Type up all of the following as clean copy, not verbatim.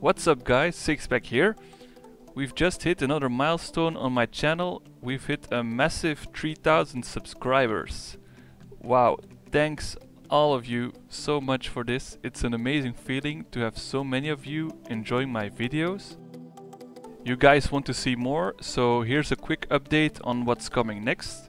What's up guys, Sixpack here. We've just hit another milestone on my channel. We've hit a massive 3,000 subscribers. Wow, thanks all of you so much for this. It's an amazing feeling to have so many of you enjoying my videos. You guys want to see more, so here's a quick update on what's coming next.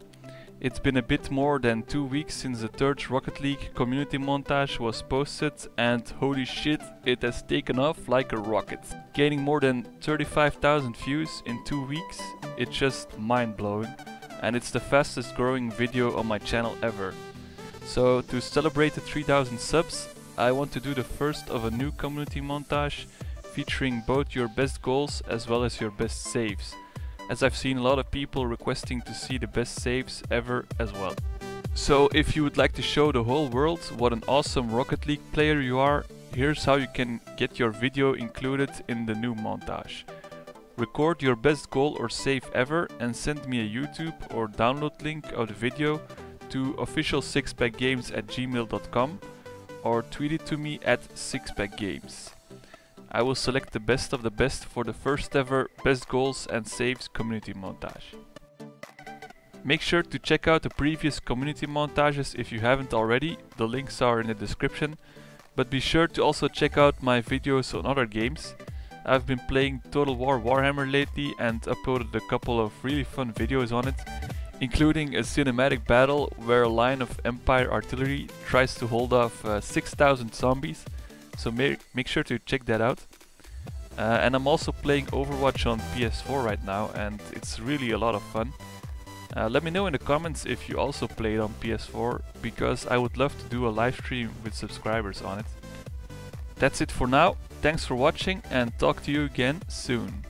It's been a bit more than 2 weeks since the third Rocket League community montage was posted, and holy shit, it has taken off like a rocket. Gaining more than 35,000 views in 2 weeks, it's just mind-blowing, and it's the fastest growing video on my channel ever. So to celebrate the 3,000 subs, I want to do the first of a new community montage featuring both your best goals as well as your best saves, as I've seen a lot of people requesting to see the best saves ever as well. So if you would like to show the whole world what an awesome Rocket League player you are, here's how you can get your video included in the new montage. Record your best goal or save ever and send me a YouTube or download link of the video to official6packgames@gmail.com or tweet it to me at sixpackgames. I will select the best of the best for the first ever Best Goals and Saves community montage. Make sure to check out the previous community montages if you haven't already, the links are in the description. But be sure to also check out my videos on other games. I've been playing Total War Warhammer lately and uploaded a couple of really fun videos on it, including a cinematic battle where a line of Empire artillery tries to hold off 6,000 zombies. So make sure to check that out. And I'm also playing Overwatch on PS4 right now, and it's really a lot of fun. Let me know in the comments if you also play it on PS4, because I would love to do a live stream with subscribers on it. That's it for now, thanks for watching and talk to you again soon.